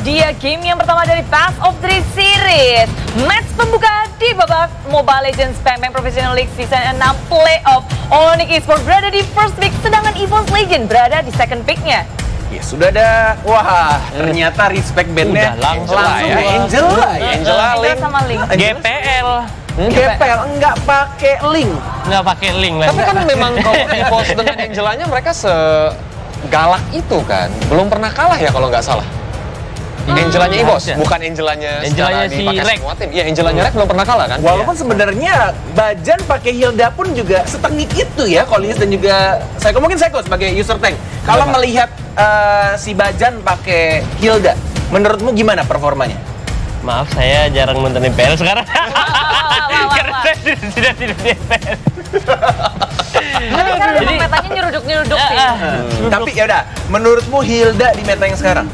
dia game yang pertama dari Best of Three Series. Match pembuka di babak Mobile Legends Bang Bang Professional League Season 6 Playoff. ONIC Esports berada di first pick, sedangkan Evos Legends berada di second picknya. Ya sudah ada, wah ternyata respect bandnya langsung Angela, GPL. GPL enggak pakai link. Enggak pakai link. Tapi kan memang kalau Evos dengan Angelanya mereka segalak itu kan. Belum pernah kalah ya kalau nggak salah. Angelanya Evos, bukan Angelanya si Rek. Iya, Angelanya Rek belum pernah kalah kan. Walaupun sebenarnya Bajan pakai Hilda pun juga setengik itu ya, Kolius dan juga Psycho. Mungkin Psycho sebagai user tank. Kalau melihat si Bajan pakai Hilda, menurutmu gimana performanya? Maaf, saya jarang nonton MPL sekarang. Karena saya tidak di MPL. Tapi kan memang metanya nyeruduk-nyeruduk sih. Tapi yaudah, menurutmu Hilda di meta yang sekarang?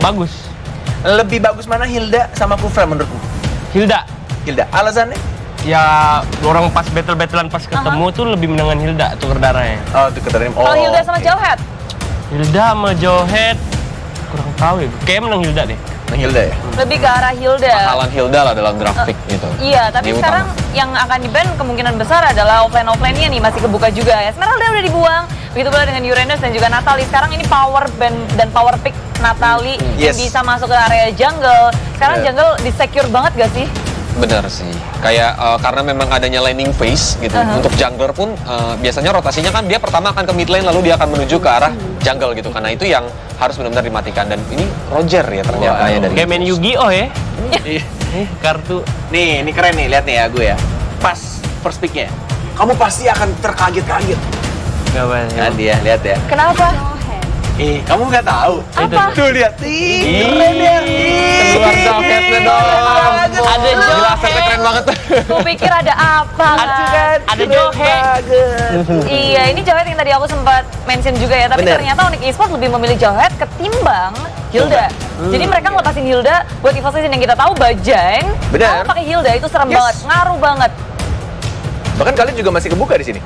Bagus. Lebih bagus mana Hilda sama Kufra menurutmu? Hilda. Hilda. Alasannya? Ya orang pas battle-battlean pas ketemu tuh lebih menangan Hilda tuker darahnya. Oh, tuker darahnya. Oh, kalau Hilda sama Jawhead? Hilda sama Jawhead kurang tahu ya. Kayaknya menang Hilda deh. Menang Hilda ya? Lebih ke arah Hilda. Mahalan Hilda lah dalam grafik gitu. Iya, tapi sekarang yang akan di-ban kemungkinan besar adalah offline-offline-nya nih masih kebuka juga ya. Esmeralda udah dibuang. Begitu pula dengan Uranus dan juga Natalie. Sekarang ini power ban dan power pick Natalie yang bisa masuk ke area jungle. Sekarang jungle disecure banget gak sih? Bener sih. Kayak karena memang adanya laning phase gitu. Untuk jungler pun biasanya rotasinya kan dia pertama akan ke mid lane lalu dia akan menuju ke arah jungle gitu. Karena itu yang harus benar-benar dimatikan. Dan ini Roger ya ternyata ya dari game Yu-Gi-Oh ya. Kartu. Nih, ini keren nih. Lihat nih ya gue ya. Pas first picknya. Kamu pasti akan terkaget-kaget. Nah, dia lihat ya. Kenapa? Kamu nggak tahu? Apa? Tuh lihat, keren ya. Keluar Jawheadnya dong. Ada Jawhead. Keren banget. Gue pikir ada apa? Ada Jawhead. Iya, ini Jawhead yang tadi aku sempat mention juga ya. Tapi ternyata ONIC Esports lebih memilih Jawhead ketimbang Hilda. Jadi mereka ngelepasin Hilda buat EVOS yang kita tahu Bajan. Benar. Pakai Hilda itu serem banget, ngaruh banget. Bahkan kalian juga masih kebuka di sini.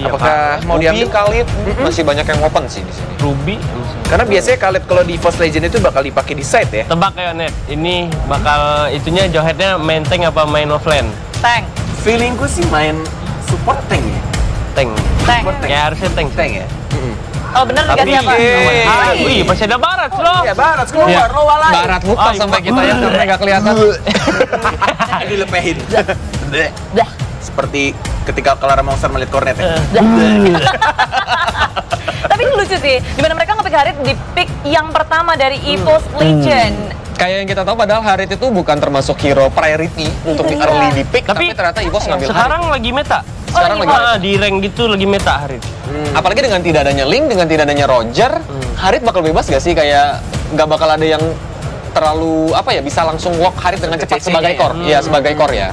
Apakah mau diambil Kalib? Masih banyak yang open sih di sini. Ruby? Karena biasanya Kalib kalau di EVOS Legend itu bakal dipakai di side ya. Tebak ya Net, ini bakal itunya Jawheadnya main tank apa main offline? Tank. Feelingku sih main support tank ya. Tank. Tank. Ya harusnya tank. Tank ya. Oh benar dikasih apa? Wih, masih ada Barat loh. Iya Barat keluar, Rowa lagi. Barat lupa sampai kita yang nggak kelihatan. Dilepehin. Dah. Seperti ketika Clara Monster melihat Cornet ya. Tapi ini lucu sih, dimana mereka nge-pick Harith di pick yang pertama dari EVOS Legend. Kayak yang kita tahu padahal Harith itu bukan termasuk hero priority untuk early di pick, tapi ternyata EVOS ngambil Harith. Sekarang lagi meta. Sekarang lagi di rank gitu lagi meta Harith. Apalagi dengan tidak adanya Link, dengan tidak adanya Roger, Harith bakal bebas gak sih? Kayak gak bakal ada yang terlalu apa ya, bisa langsung walk Harith dengan cepat sebagai core. Iya, sebagai core ya.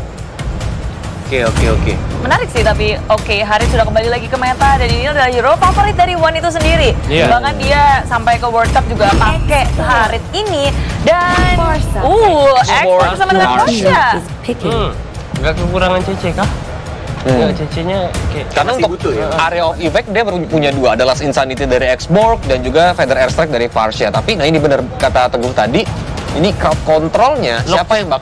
Oke. Menarik sih, tapi Harith sudah kembali lagi ke meta dan ini adalah hero favorit dari One itu sendiri. Bahkan dia sampai ke World Cup juga pakai Harith ini dan ekspor sama dengan Porsche. Nggak kekurangan CC kah? CC-nya karena untuk area of effect dia punya dua, adalah Insanity dari Xborg dan juga Feather Airstrike dari Porsche. Tapi nah ini benar kata Teguh tadi. Ini crowd controlnya siapa yang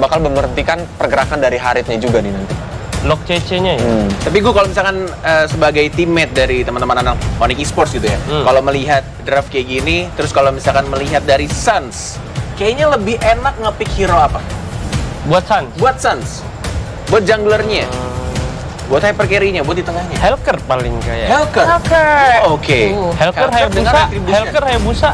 bakal memberhentikan pergerakan dari Harithnya juga nih nanti. Lock CC-nya ya. Tapi gue kalau misalkan sebagai teammate dari teman-teman anak ONIC Esports gitu ya. Kalau melihat draft kayak gini, terus kalau misalkan melihat dari Sanz, kayaknya lebih enak nge-pick hero apa? Buat Sanz. Buat Sanz. Buat junglernya. Buat hyper carry-nya, buat di tengahnya. Helker paling kayak. Helker. Helker Hayabusa.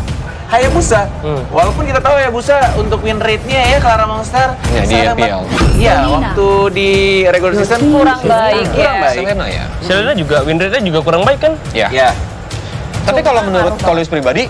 Hayabusa, walaupun kita tahu Hayabusa untuk win rate-nya ya Clara Monster di MPL. Iya, waktu di regular season kurang baik ya. Selena ya. Selena juga win rate-nya juga kurang baik kan? Iya. Tapi kalau menurut Kolius pribadi,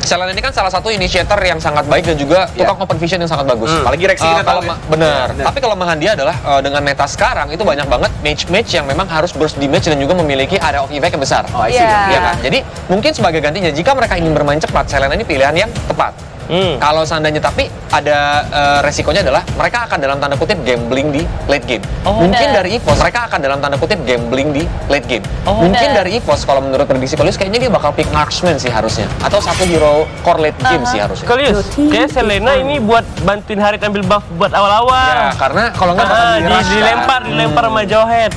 Selena ini kan salah satu initiator yang sangat baik dan juga tukang open vision yang sangat bagus. Apalagi Rexy kita tahu ya. Benar. Tapi kelemahan dia adalah dengan meta sekarang itu banyak banget match-match yang memang harus burst di match dan juga memiliki area of effect yang besar. Iya kan? Jadi mungkin sebagai gantinya jika mereka ingin bermain cepat, Selena ini pilihan yang tepat. Kalau seandainya tapi ada resikonya adalah mereka akan dalam tanda kutip gambling di late game. Mungkin dari EVOS kalau menurut prediksi Kolius kayaknya dia bakal pick marksman sih harusnya, atau satu hero core late game sih harusnya. Kolius, kayak Selena ini buat bantuin Harith ambil buff buat awal-awal. Ya, karena kalau nggak dilempar sama Jawhead.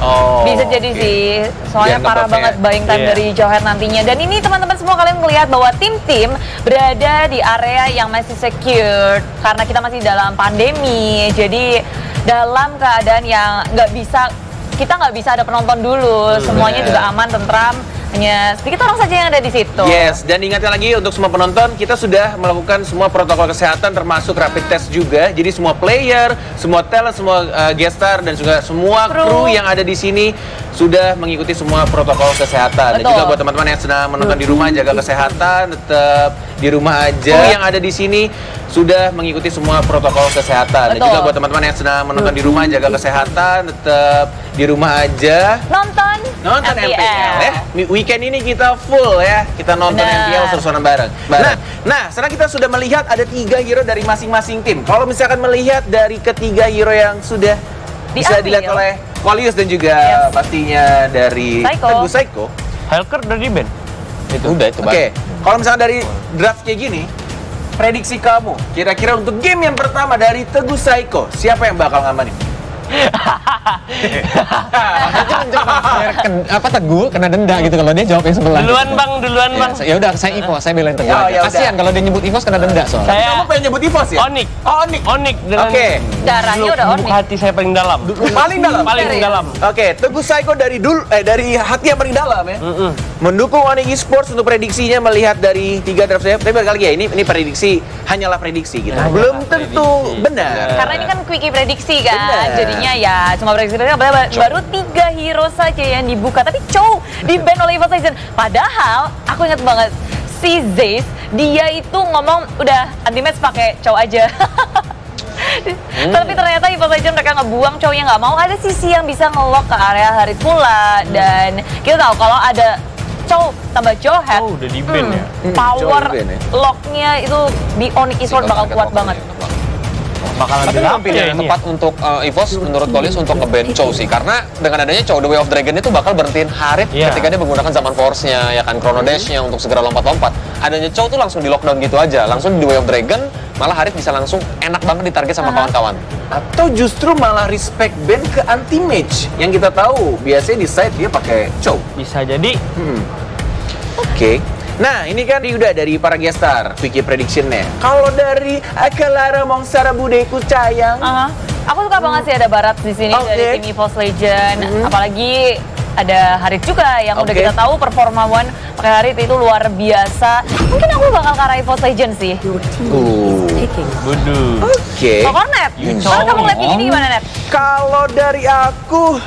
Oh, bisa jadi sih, soalnya parah banget buying time dari Jawhead nantinya. Dan ini teman-teman semua kalian melihat bahwa tim-tim berada di area yang masih secure. Karena kita masih dalam pandemi, jadi dalam keadaan yang nggak bisa ada penonton dulu. Semuanya juga aman, tentram. Hanya sedikit orang saja yang ada di situ. Yes, dan ingatkan lagi untuk semua penonton, kita sudah melakukan semua protokol kesehatan termasuk rapid test juga. Jadi semua player, semua talent, semua guest star dan juga semua kru yang ada di sini sudah mengikuti semua protokol kesehatan. Betul. Dan juga buat teman-teman yang sedang menonton di rumah, jaga kesehatan, tetap di rumah aja. Kru yang ada di sini sudah mengikuti semua protokol kesehatan. Betul. Dan juga buat teman-teman yang sedang menonton di rumah, jaga kesehatan, tetap di rumah aja. Nonton MPL ya. Weekend ini kita full ya, kita nonton MPL seru-seruan bareng. Nah, sekarang kita sudah melihat ada 3 hero dari masing-masing tim. Kalau misalkan melihat dari ketiga hero yang sudah bisa dilihat oleh Kolius dan juga pastinya dari Teguh, Psycho, Helker dari Ben. Itu udah itu. Oke, kalau misalkan dari draft kayak gini, prediksi kamu kira-kira untuk game yang pertama dari Teguh Psycho, siapa yang bakal ngamanin? Apa Teguh kena denda gitu kalau dia jawab yang sebelah. Duluan bang. Ya udah, saya EVOS, saya belain Teguh. Kasihan kalau dia nyebut EVOS kena denda soalnya. Kamu pengen nyebut EVOS ya? ONIC. Oke. Darahnya udah ONIC. Hati saya paling dalam. Paling dalam. Oke, Teguh Psycho dari hati yang paling dalam ya. Mendukung ONIC Esports untuk prediksinya melihat dari 3 draft saya. Tapi balik lagi ya, ini prediksi, hanyalah prediksi gitu. Belum tentu benar. Karena ini kan quickie prediksi kan. Jadinya ya cuma prediksi baru 3 hero saja yang dibuka, tapi Chou di-ban oleh EVOS Legends. Padahal aku ingat banget si Zeiss, dia itu ngomong udah anti-match pakai Chou aja. Tapi ternyata EVOS Legends mereka ngebuang Chou yang nggak mau. Ada sisi yang bisa nge-lock ke area Harith pula, dan kita tahu kalau ada Chou tambah Jawhead, udah di-ban ya. Power lock-nya itu di ONIC Esports bakal kuat banget. Tapi memang pilihan tepat untuk EVOS menurut Kolius untuk nge-ban Chou sih, karena dengan adanya Chou, The Way of Dragon itu bakal berhentiin Harith ketika dia menggunakan zaman force-nya, ya kan, chrono dash-nya untuk segera lompat-lompat. Adanya Chou tuh langsung di lockdown gitu aja, langsung di The Way of Dragon, malah Harith bisa langsung enak banget ditarget sama kawan-kawan. Atau justru malah respect ban ke anti-match, yang kita tahu biasanya di side dia pakai Chou. Bisa jadi. Oke. Nah, ini kan udah dari para gestar, Wiki prediction-nya. Kalau dari Akalara Mongsara Budeku Cayang, aku suka banget sih ada Barat di sini dari tim EVOS Legends. Apalagi ada Harith juga yang udah kita tahu performa One pakai Harith itu luar biasa. Mungkin aku bakal ke arah EVOS Legends sih. Oke. Kok Net? Kalau kamu lihat gini gimana, Net? Kalau dari aku,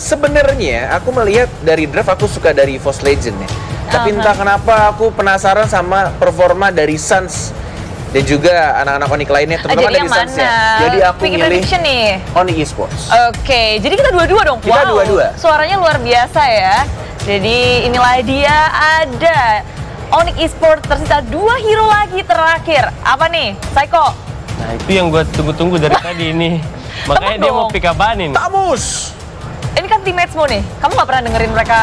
sebenarnya aku melihat dari draft aku suka dari EVOS Legends ya. Tapi entah kenapa aku penasaran sama performa dari Sanz dan juga anak-anak ONIC lainnya, teman-teman dari Sanz ya. Jadi aku milih ONIC Esports. Oke, jadi kita dua-dua dong. Kita dua-dua. Suaranya luar biasa ya. Jadi inilah dia, ada ONIC Esports, tersisa 2 hero lagi terakhir. Apa nih, Psycho? Nah, itu yang gue tunggu-tunggu dari tadi ini. Makanya dia mau pick apaan ini? Thamuz! Ini kan teammates-mu nih, kamu gak pernah dengerin mereka?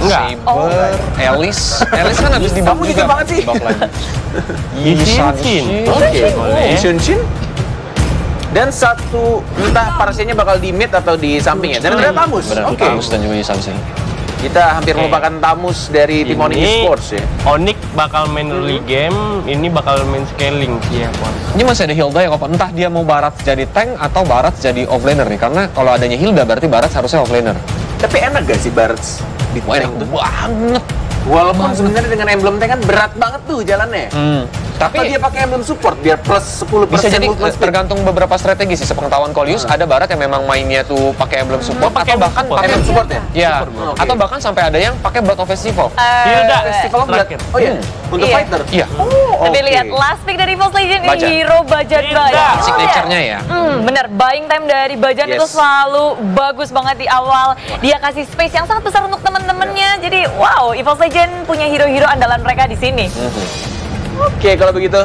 Enggak. Elis kan habis dibak juga. Kamu gitu banget sih. Yishin. Dan satu, entah parsinya bakal di mid atau di samping ya. Dan ternyata Thamuz. Thamuz dan juga Yishin. Kita hampir merupakan Thamuz dari tim ONIC Esports ya. ONIC bakal main early game, ini bakal main scaling sih ya. Ini masih ada Hilda yang open, entah dia mau Barat jadi tank atau Barat jadi offlaner nih. Karena kalau adanya Hilda berarti Barat harusnya offlaner. Tapi enak gak sih Barat? Enak banget. Walaupun sebenarnya dengan emblem tank kan berat banget tuh jalannya. Tapi dia pakai emblem support biar plus 10%. Bisa jadi tergantung beberapa strategi sih. Sepengetahuan Kolius, ada Barat yang memang mainnya tuh pakai emblem support, atau bahkan pakai emblem support ya. Iya. Atau bahkan sampai ada yang pakai Blood of Festival. Hilda Festival berat. Oh iya. Untuk fighter. Iya. Tapi lihat last pick dari EVOS Legends ini hero Bajadra ya. Signature-nya ya. Bener, buying time dari Bajadra itu selalu bagus banget di awal. Dia kasih space yang sangat besar untuk teman-temannya. Jadi wow, EVOS Legends punya hero-hero andalan mereka di sini. Oke, kalau begitu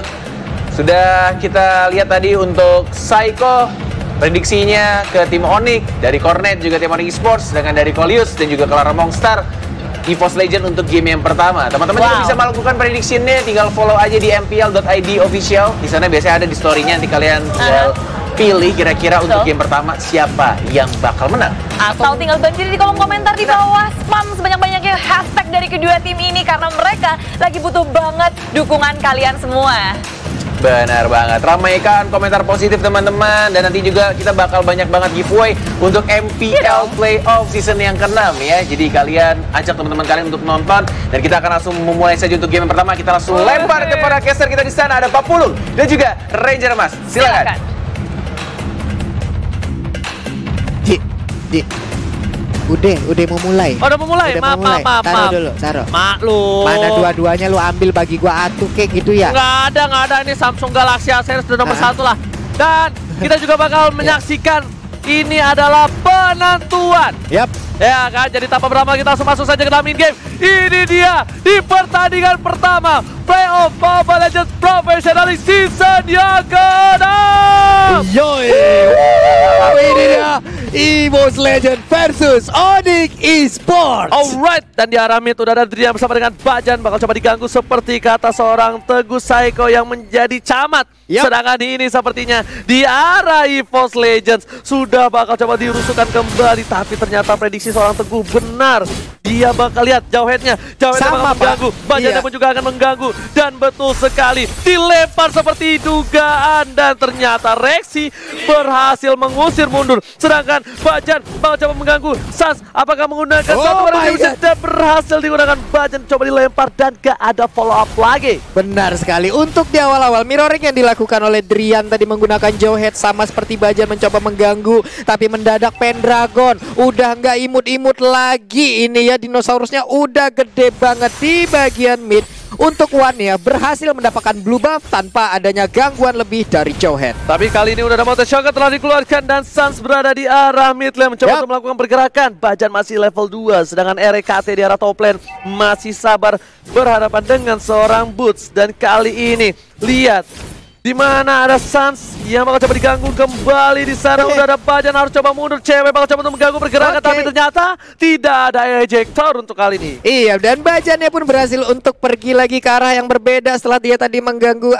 sudah kita lihat tadi untuk Psycho prediksinya ke tim ONIC, dari Cornet juga tim ONIC Esports, dengan dari Kolius dan juga Clara Mongstar EVOS Legends untuk game yang pertama. Teman-teman juga bisa melakukan prediksinya, tinggal follow aja di mpl.id official. Di sana biasanya ada di story-nya, nanti kalian tinggal pilih kira-kira untuk game pertama siapa yang bakal menang. Atau tinggal banjir di kolom komentar di bawah, spam sebanyak-banyaknya hashtag dari kedua tim ini karena mereka lagi butuh banget dukungan kalian semua. Benar banget, ramaikan komentar positif teman-teman, dan nanti juga kita bakal banyak banget giveaway untuk MPL Playoff Season yang ke-6 ya. Jadi kalian ajak teman-teman kalian untuk nonton, dan kita akan langsung memulai saja untuk game yang pertama. Kita langsung lempar ke para caster kita di sana, ada Pak Pulung dan juga Ranger Mas. Silakan. Udah mau mulai. Udah mau mulai. Maaf. Taruh dulu, taruh. Maklum. Mana dua-duanya lu ambil bagi gua atuh kayak gitu ya? Enggak ada ini Samsung Galaxy A-series udah nomor 1 lah. Dan kita juga bakal menyaksikan ini adalah penentuan. Yap. Ya kan, jadi tanpa berlama kita langsung masuk saja ke dalam in-game. Ini dia di pertandingan pertama Playoff Mobile Legends Professional League Season yang ke-6. Yoi. Ini dia EVOS Legends versus ONIC Esports. Alright, dan di Aramid udah ada Rian bersama dengan Bajan, bakal coba diganggu seperti kata seorang Teguh Psycho yang menjadi camat. Sedangkan ini sepertinya di arah EVOS Legends sudah bakal coba dirusukan kembali, tapi ternyata prediksi seorang Teguh benar. Dia bakal lihat Jawheadnya, Jawheadnya bakal mengganggu, Bajannya pun juga akan mengganggu, dan betul sekali dilempar seperti dugaan, dan ternyata Rexy berhasil mengusir mundur. Sedangkan Bajan bakal coba mengganggu Sanz. Apakah menggunakan satu barang yang berhasil digunakan? Bajan coba dilempar dan gak ada follow up lagi. Benar sekali. Untuk di awal-awal mirroring yang dilakukan oleh Drian tadi menggunakan Jawhead, sama seperti Bajan mencoba mengganggu. Tapi mendadak Pendragon udah nggak imut-imut lagi. Ini ya dinosaurusnya udah gede banget di bagian mid. Untuk Wann ya berhasil mendapatkan blue buff tanpa adanya gangguan lebih dari Jawhead. Tapi kali ini udah ada motor shock telah dikeluarkan, dan Sanz berada di arah mid lane mencoba untuk melakukan pergerakan. Bajan masih level 2, sedangkan RKT di arah top lane masih sabar berhadapan dengan seorang Boots. Dan kali ini lihat di mana ada Sanz yang bakal coba diganggu kembali di sana. Udah ada Bajan harus coba mundur, cewek bakal coba untuk mengganggu pergerakan, tapi ternyata tidak ada ejector untuk kali ini. Iya, dan Bajannya pun berhasil untuk pergi lagi ke arah yang berbeda setelah dia tadi mengganggu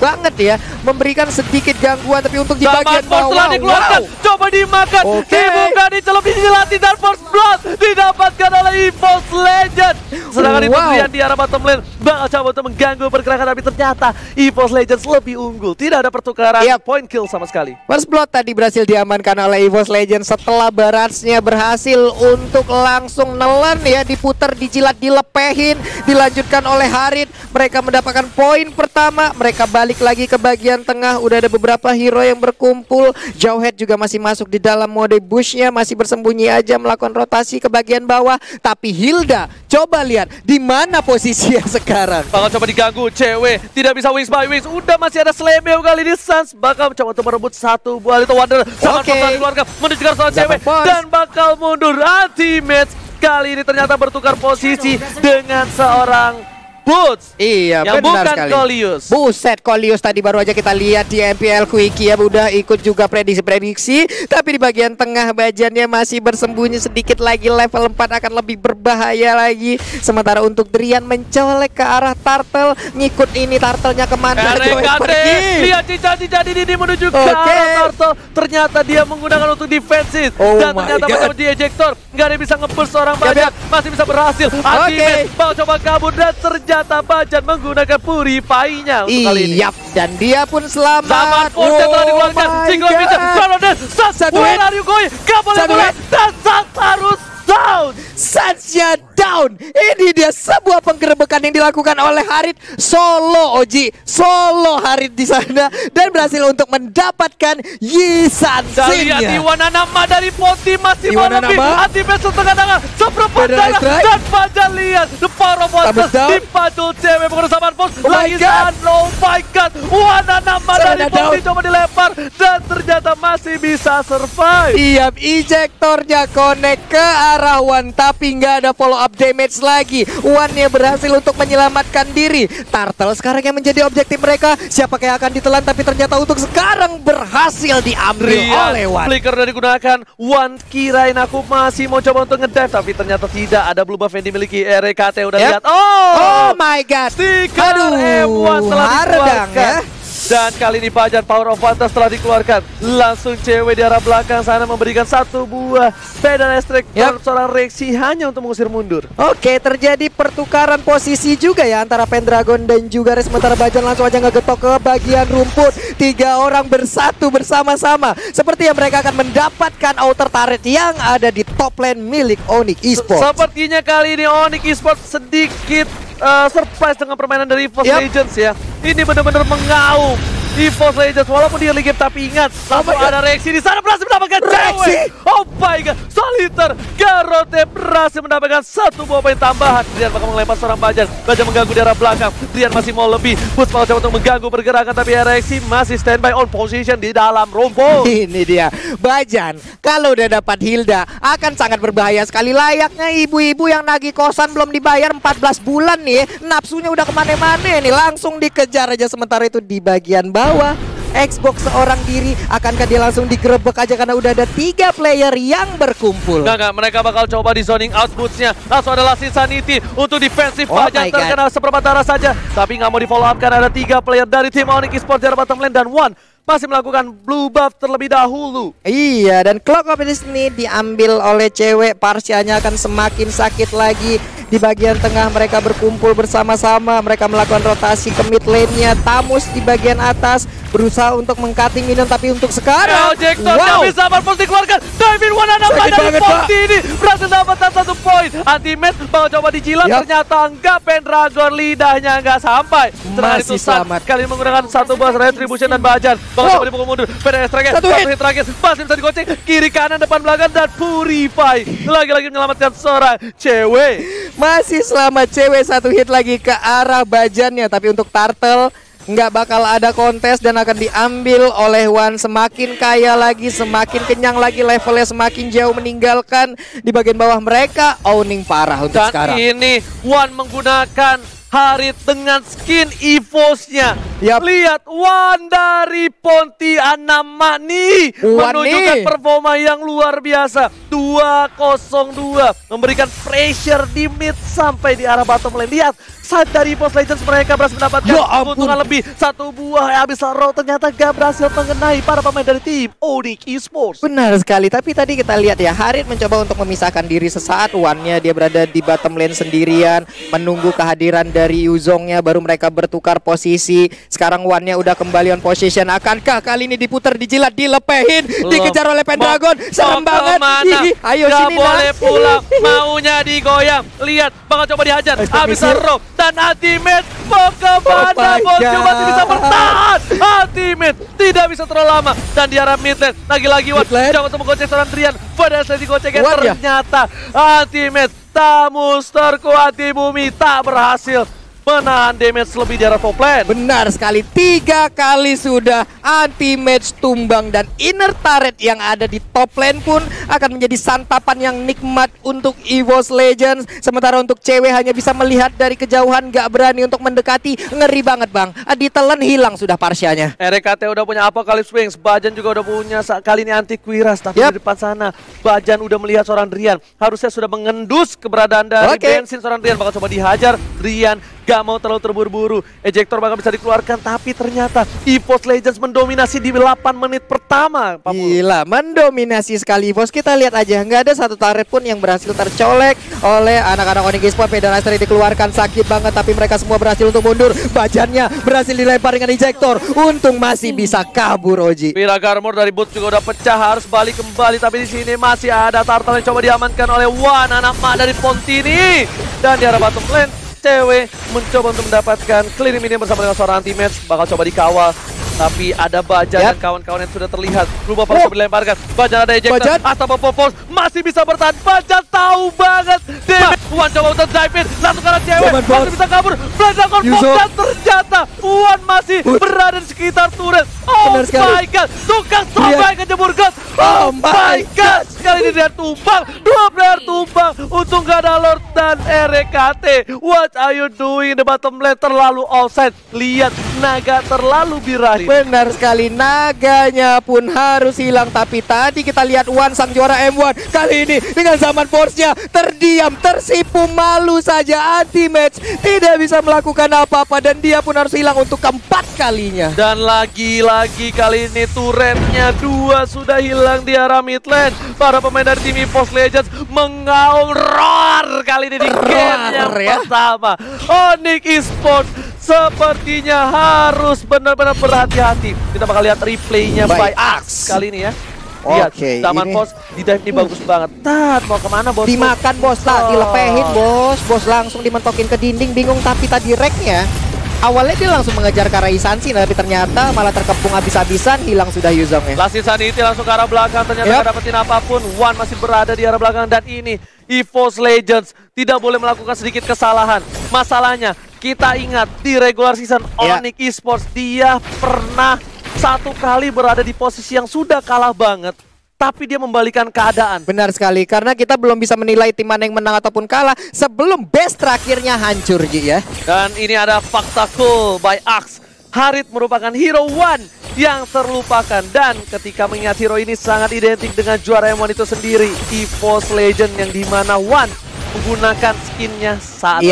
banget ya, memberikan sedikit gangguan. Tapi untuk di bagian bawah telah dikeluarkan, coba dimakan, dibuka, dicelup, dijelati, dan force blast didapatkan oleh EVOS Legends. Sedangkan itu Rian di arah bottom lane bakal coba untuk mengganggu pergerakan, tapi ternyata EVOS Legends lebih unggul, tidak ada pertukaran point kill sama sekali. First blood tadi berhasil diamankan oleh EVOS Legends setelah barasnya berhasil untuk langsung nelen ya, diputer, dijilat, dilepehin, dilanjutkan oleh Harith. Mereka mendapatkan poin pertama, mereka balik lagi ke bagian tengah. Udah ada beberapa hero yang berkumpul, Jawhead juga masih masuk di dalam mode bushnya, masih bersembunyi aja melakukan rotasi ke bagian bawah. Tapi Hilda, coba lihat di mana posisinya sekarang. Bakal coba diganggu, cewek tidak bisa wings by wings, udah masih ada Slameo kali ini. Sanz bakal coba untuk merebut satu buah itu Wanderer, sama pertahanan keluarga menuju ke arah cewek dan bakal mundur. Ultimate kali ini ternyata bertukar posisi dengan seorang Boots. Iya, yang benar bukan sekali. Kolius. Buset, Kolius tadi baru aja kita lihat di MPL Quickie ya, udah ikut juga prediksi-prediksi. Tapi di bagian tengah Bajannya masih bersembunyi sedikit lagi, level 4 akan lebih berbahaya lagi. Sementara untuk Drian mencolek ke arah Turtle, ngikut ini Turtle-nya kemana? Lihat cica-cica ini menuju ke arah Turtle. Ternyata dia menggunakan untuk defensive dan ternyata masih di ejector. Nggak ada yang bisa nge-burst seorang Bajan, masih bisa berhasil. Ultimate, mau coba kabur dan terjatuh. Kata Bajan menggunakan purify-nya untuk kali ini. Iya, dan dia pun selamat. Selamat force telah dikeluarkan. Single meter, kalau dan satu lari koi, gak boleh boleh. Dan harus down. Sanznya down. Ini dia sebuah penggerebekan yang dilakukan oleh Harith. Solo Oji, solo Harith di sana, dan berhasil untuk mendapatkan Yisansinnya. Dari Iwananama dari Poti masih mau lebih. Ultimate setengah tangan, seperempat darah, dan Bajan lihat the power of dipadul cewek bersama Bos. Oh my god, Iwananama dari Poti coba dilempar dan ternyata masih bisa survive. Iya, ejectornya connect ke arah Wanta. tapi nggak ada follow up damage lagi. One yang berhasil untuk menyelamatkan diri. Turtle sekarang yang menjadi objektif mereka. Siapa yang akan ditelan, tapi ternyata untuk sekarang berhasil diambil oleh One. Flicker udah digunakan. One kirain aku masih mau coba untuk ngedive, tapi ternyata tidak. Ada blue buff yang dimiliki RKT udah lihat. Oh my god. Stiker M1 telah dikeluarkan. Dan kali ini Bajan Power of Fantas telah dikeluarkan. Langsung cewek di arah belakang sana memberikan satu buah pedal estrik seorang reaksi hanya untuk mengusir mundur. Oke, terjadi pertukaran posisi juga ya antara Pendragon dan juga Riz. Sementara Bajan langsung aja ngegetok ke bagian rumput. Tiga orang bersatu bersama-sama. Seperti yang mereka akan mendapatkan outer turret yang ada di top lane milik ONIC Esports. Sepertinya kali ini ONIC Esports sedikit surprise dengan permainan dari EVOS Legends ya. Ini benar-benar mengaum EVOS Legends walaupun dia legend, tapi ingat langsung ada reaksi di sana, berhasil mendapatkan cewek. Oh my god, Soliter Garote berhasil mendapatkan satu buah poin tambahan. Rian bakal melempar seorang Bajan. Bajan mengganggu daerah belakang. Rian masih mau lebih push mau coba untuk mengganggu pergerakan, tapi reaksi masih standby on position di dalam rumput. Ini dia Bajan. Kalau udah dapat Hilda akan sangat berbahaya sekali, layaknya ibu-ibu yang nagih kosan belum dibayar 14 bulan nih, nafsunya udah kemana-mana nih, langsung dikejar aja. Sementara itu di bagian bawah Xbox seorang diri, akankah dia langsung digerebek aja karena udah ada 3 player yang berkumpul? Enggak, mereka bakal coba di zoning out boots-nya. Langsung adalah Insanity untuk defensif Bajan terkena seperempat arah saja, tapi nggak mau di follow up karena ada 3 player dari tim ONIC Esports di bottom lane, dan One masih melakukan blue buff terlebih dahulu. Iya, dan clock up di sini diambil oleh cewek, parsialnya akan semakin sakit lagi. Di bagian tengah mereka berkumpul bersama-sama, mereka melakukan rotasi ke mid lane-nya. Thamuz di bagian atas berusaha untuk mengcutting minion, tapi untuk sekarang kami sabar pun dikeluarkan. Diving One dari Forti ini berhasil dapatkan 1 poin. Ultimate bakal coba dijilat, ternyata enggak, Pendragon lidahnya enggak sampai. Masih selamat. Kali ini menggunakan satu buah retribution dan Bajan bakal coba dipukul mundur. Pendragon terakhir, satu hit terakhir masih bisa digoceng kiri kanan depan belakang, dan Purify lagi-lagi menyelamatkan seorang cewek. Masih selamat cewek, 1 hit lagi ke arah Bajannya, tapi untuk Turtle nggak bakal ada kontes dan akan diambil oleh One. Semakin kaya lagi, semakin kenyang lagi, levelnya semakin jauh meninggalkan di bagian bawah mereka owning parah untuk sekarang. Dan ini One menggunakan Harith dengan skin EVOS-nya. Lihat One dari Pontianak nih menunjukkan performa yang luar biasa. 2-0-2 memberikan pressure di mid sampai di arah bottom lane. Lihat saat dari EVOS Legends mereka berhasil mendapatkan keuntungan lebih. Satu buah habis roll ternyata gak berhasil mengenai para pemain dari tim ONIC Esports. Benar sekali, tapi tadi kita lihat ya Harith mencoba untuk memisahkan diri sesaat. One-nya dia berada di bottom lane sendirian menunggu kehadiran dari Yuzongnya, baru mereka bertukar posisi. Sekarang Wannya udah kembali on position. Akankah kali ini diputar, dijilat, dilepehin, dikejar oleh Pendragon? Serem banget. Ayo sini boleh pulang, maunya digoyang. Lihat, bakal coba dihajar. Habis roh dan ultimate mau kemana pun cuma bisa bertahan. Ultimate tidak bisa terlalu lama, dan di arah mid lane lagi-lagi Wan coba untuk menggocek seorang Rian. Pada saat digocek ternyata ultimate Thamuz terkuati bumi tak berhasil menahan damage lebih dari top lane. Benar sekali, 3 kali sudah anti-match tumbang, dan inner turret yang ada di top lane pun akan menjadi santapan yang nikmat untuk EVOS Legends. Sementara untuk cewek hanya bisa melihat dari kejauhan, gak berani untuk mendekati. Ngeri banget bang, ditelan hilang sudah parsianya. RKT udah punya Apocalypse Wings, Bajan juga udah punya kali ini anti-Quiras, tapi di depan sana Bajan udah melihat seorang Rian, harusnya sudah mengendus keberadaan dari bensin seorang Rian. Bakal coba dihajar, Rian gak mau terlalu terburu-buru. Ejector bakal bisa dikeluarkan, tapi ternyata EVOS Legends mendominasi di 8 menit pertama. Gila, mendominasi sekali EVOS. Kita lihat aja, nggak ada satu turret pun yang berhasil tercolek oleh anak-anak ONIC Esports. Pedal Astrid dikeluarkan sakit banget, tapi mereka semua berhasil untuk mundur. Bajannya berhasil dilempar dengan ejector, untung masih bisa kabur. Oji Pira Garmor dari Boots juga udah pecah, harus balik kembali, tapi di sini masih ada Turtle yang coba diamankan oleh Wan, anak mak dari Pontini. Dan di arah bottom lane cewek mencoba untuk mendapatkan clear minion bersama dengan seorang anti-match. Bakal coba dikawal, tapi ada Bajan dan kawan-kawan yang sudah terlihat. Lupa bakal coba dilemparkan. Bajan ada ejector, atau popos masih bisa bertahan. Bajan tahu banget damage. Wan coba untuk dive in, langsung karena cewek masih bisa kabur. Pendragon dan ternyata Wan masih berada di sekitar turret. Oh my god, tukang sampai kejebur gas. Oh my god, sekali ini dia tumbang, dua player tumbang. Untung gak ada Lord dan RKT. What are you doing? The bottom lane terlalu offside. Lihat naga terlalu birahi. Benar sekali, naganya pun harus hilang. Tapi tadi kita lihat Wann sang juara M1 kali ini dengan zaman force-nya terdiam, tersipu, malu saja anti-match. Tidak bisa melakukan apa-apa dan dia pun harus hilang untuk keempat kalinya. Dan lagi-lagi kali ini turretnya dua sudah hilang di arah mid lane. Para pemain dari tim EVOS Legends mengaum roar kali ini di game yang pertama. ONIC Esports sepertinya harus benar-benar berhati-hati. Kita bakal lihat replaynya by Axe kali ini ya. Lihat, okay, taman ini. Bos, di dive ini bagus banget. Tat, mau kemana bos? Dimakan bos, tak dilepehin bos. Bos langsung dimentokin ke dinding, bingung. Tapi tadi reknya awalnya dia langsung mengejar ke arah Insanity, tapi ternyata malah terkepung habis-habisan, hilang sudah Yuzongnya. Last Insanity langsung ke arah belakang, ternyata gak dapetin apapun. Wann masih berada di arah belakang dan ini EVOS Legends tidak boleh melakukan sedikit kesalahan. Masalahnya, kita ingat di regular season ONIC Esports dia pernah satu kali berada di posisi yang sudah kalah banget, tapi dia membalikan keadaan. Benar sekali, karena kita belum bisa menilai tim mana yang menang ataupun kalah sebelum base terakhirnya hancur ya. Dan ini ada fakta cool by Axe. Harith merupakan hero Wann yang terlupakan. Dan ketika mengingat hero ini sangat identik dengan juara M1 itu sendiri, EVOS Legend, yang dimana Wann menggunakan skinnya saat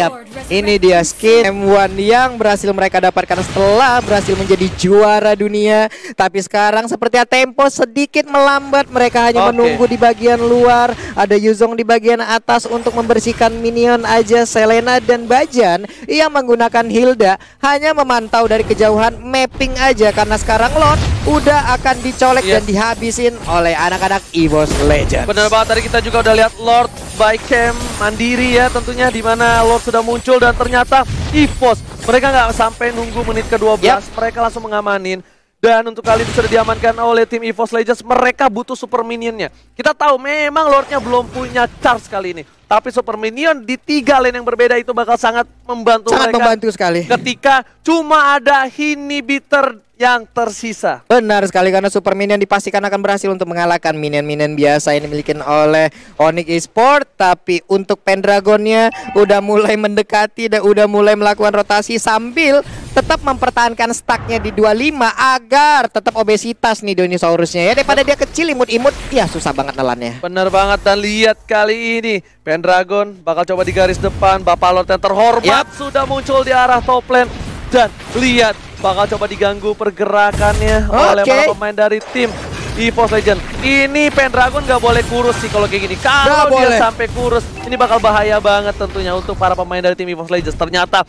ini dia skin M1 yang berhasil mereka dapatkan setelah berhasil menjadi juara dunia. Tapi sekarang sepertinya tempo sedikit melambat. Mereka hanya menunggu di bagian luar. Ada Yuzong di bagian atas untuk membersihkan minion aja. Selena dan Bajan yang menggunakan Hilda hanya memantau dari kejauhan, mapping aja. Karena sekarang Lord udah akan dicolek dan dihabisin oleh anak-anak EVOS Legends. Bener banget, tadi kita juga udah lihat Lord by Cam mandiri ya tentunya, dimana Lord sudah muncul dan ternyata EVOS mereka nggak sampai nunggu menit ke-12, mereka langsung mengamanin. Dan untuk kali ini sudah diamankan oleh tim EVOS Legends. Mereka butuh super minionnya. Kita tahu memang Lordnya belum punya charge kali ini, tapi super minion di 3 lane yang berbeda itu bakal sangat membantu sangat membantu sekali ketika cuma ada inhibitor yang tersisa. Benar sekali, karena super minion dipastikan akan berhasil untuk mengalahkan minion-minion biasa yang dimiliki oleh ONIC Esports. Tapi untuk Pendragonnya udah mulai mendekati dan udah mulai melakukan rotasi sambil tetap mempertahankan stacknya di 25 agar tetap obesitas nih dinosaurusnya ya. Daripada dia kecil imut-imut ya susah banget nelannya. Bener banget, dan lihat kali ini Pendragon bakal coba di garis depan. Bapak Lord yang terhormat sudah muncul di arah top lane dan lihat bakal coba diganggu pergerakannya oleh para pemain dari tim EVOS Legends. Ini Pendragon gak boleh kurus sih kalau kayak gini. Kalau dia sampai kurus, ini bakal bahaya banget tentunya untuk para pemain dari tim EVOS Legends. Ternyata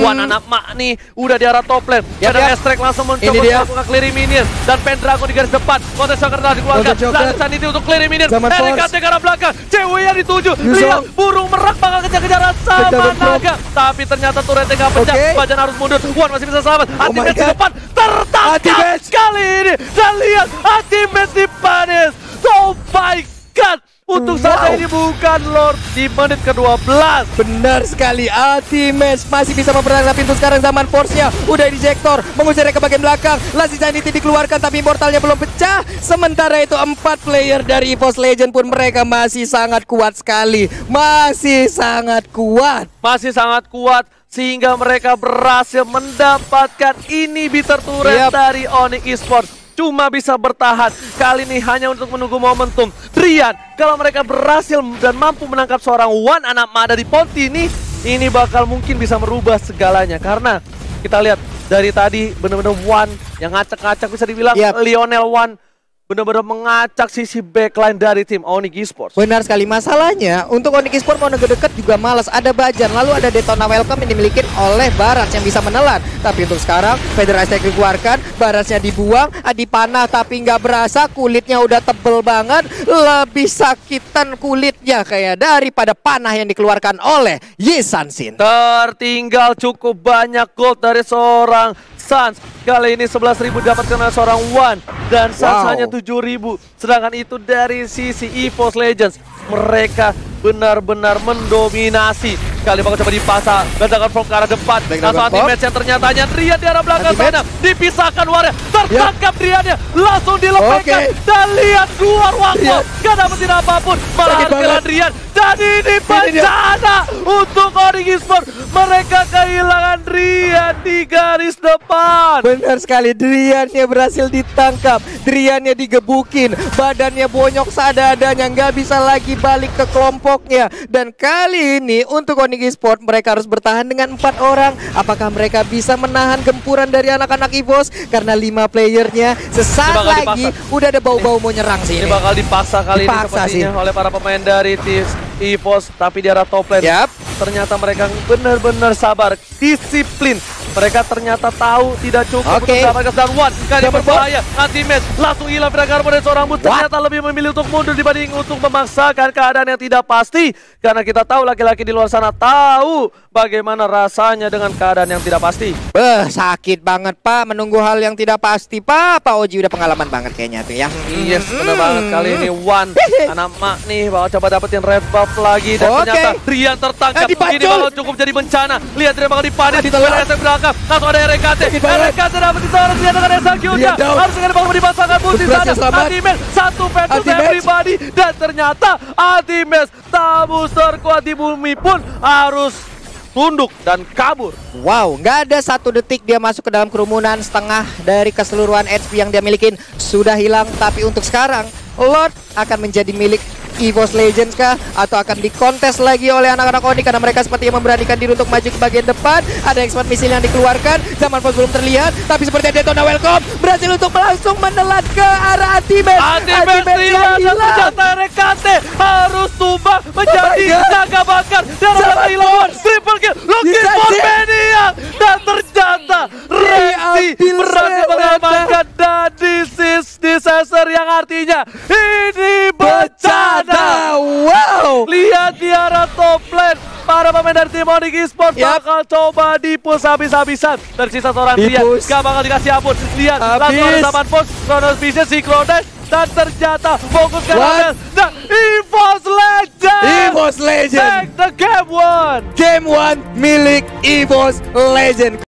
Wann anak mak nih udah di arah top lane. Ada Estrek langsung mencoba untuk clearing minion. Dan Pendragon di garis depan. Kontes Joker telah dikeluarkan. Lalu Sanity untuk clearing minion. RKT ke arah belakang. Cewek yang dituju. Lihat burung merak bakal kejar-kejaran sama naga. Tapi ternyata turretnya gak pecah. Bajan harus mundur. Wann masih bisa selamat. Anti-match di depan. Tertangkap kali ini. Dan lihat anti-match di panis. Oh my god. Untuk saat ini bukan Lord di menit ke-12. Benar sekali, ultimate masih bisa mempertahankan pintu. Sekarang zaman force-nya udah dijektor, mengusirnya ke bagian belakang. Last Insanity dikeluarkan tapi immortalnya belum pecah. Sementara itu 4 player dari EVOS Legend pun mereka masih sangat kuat sekali. Masih sangat kuat. Masih sangat kuat. Sehingga mereka berhasil mendapatkan inhibitor turret dari ONIC Esports. Cuma bisa bertahan kali ini hanya untuk menunggu momentum. Rian, kalau mereka berhasil dan mampu menangkap seorang Wann anak mada di Ponti ini bakal mungkin bisa merubah segalanya. Karena kita lihat dari tadi benar-benar Wann yang ngacak-ngacak bisa dibilang Lionel Wann. Benar-benar mengacak sisi backline dari tim ONIC Esports. Benar sekali, masalahnya untuk ONIC Esports mau deket juga malas. Ada Bajan, lalu ada Detona Welcome yang dimiliki oleh Baras yang bisa menelan. Tapi untuk sekarang, Federasi dikeluarkan, Barasnya dibuang, dipanah tapi nggak berasa, kulitnya udah tebel banget. Lebih sakitan kulitnya kayak daripada panah yang dikeluarkan oleh Yisansin. Tertinggal cukup banyak gold dari seorang Sanz. Kali ini 11.000 dapatkan oleh seorang Wann. Dan Sanz hanya 7.000. Sedangkan itu dari sisi EVOS Legends. Mereka benar-benar mendominasi. Kali bakal coba dipasang. Gantakan from ke arah depan. Langsung anti-match yang ternyatanya Rian di arah belakang sana. Dipisahkan warga. tangkap Riannya, langsung dilepaskan. Dan lihat keluar waktu, gak dapetin apapun, malah keran Rian. Dan ini bencana untuk ONIC Esports. Mereka kehilangan Rian di garis depan. Benar sekali, Riannya berhasil ditangkap, Riannya digebukin, badannya bonyok seada-adanya, nggak bisa lagi balik ke kelompoknya. Dan kali ini untuk ONIC Esports mereka harus bertahan dengan 4 orang. Apakah mereka bisa menahan gempuran dari anak-anak EVOS? Karena 5 playernya sesaat lagi udah ada bau-bau mau nyerang sih. Ini bakal dipaksa kali ini sepertinya oleh para pemain dari tim EVOS, tapi di arah top lane. Ternyata mereka benar-benar sabar, disiplin. Mereka ternyata tahu tidak cukup untuk Sabagas dan One. Kali berbahaya, anti-match, langsung hilang Pendragon dan seorang but. Ternyata lebih memilih untuk mundur dibanding untuk memaksakan keadaan yang tidak pasti. Karena kita tahu laki-laki di luar sana tahu bagaimana rasanya dengan keadaan yang tidak pasti. Beh, sakit banget Pak, menunggu hal yang tidak pasti Pak. Pak Oji udah pengalaman banget kayaknya tuh ya. Yes, benar banget kali ini One. Anak mak nih, bawa coba dapetin red buff lagi, dan ternyata Rian tertangkap. Ini bakal cukup jadi bencana. Lihat Rian bakal dipanis, SM berangkat, langsung ada RKT. RKT dapat disorot Rian dengan SHQ-nya. Harus dengan bakal dipasangkan bus di sana. Anti-match, satu pentus everybody. Dan ternyata anti-match, Thamuz terkuat di bumi pun harus tunduk dan kabur. Wow, nggak ada satu detik dia masuk ke dalam kerumunan. Setengah dari keseluruhan HP yang dia milikin sudah hilang. Tapi untuk sekarang, Lord akan menjadi milik EVOS Legends kah? Atau akan dikontes lagi oleh anak-anak ONIC? Karena mereka sepertinya memberanikan diri untuk maju ke bagian depan. Ada expert misil yang dikeluarkan, zaman pos belum terlihat, tapi seperti Detona welcome berhasil untuk langsung menelan ke arah anti-match. Anti-match yang hilang, senjata RKT harus tumbang menjadi naga bakar dan Natalie lawan triple kill Loki Sportmania. Dan ternyata Rexy berhasil mengamankan dan disaster, yang artinya ini bencana. Wow, lihat di arah top lane, para pemain dari tim ONIC Esports bakal coba dipus habis-habisan. Tersisa seorang Rian, gak bakal dikasih ampun. Lihat, langsung ada saman pos, Kronos Vision, Cyclones, dan ternyata fokus ke Roger. Dan EVOS Legends, EVOS Legends take the game 1 milik EVOS Legends.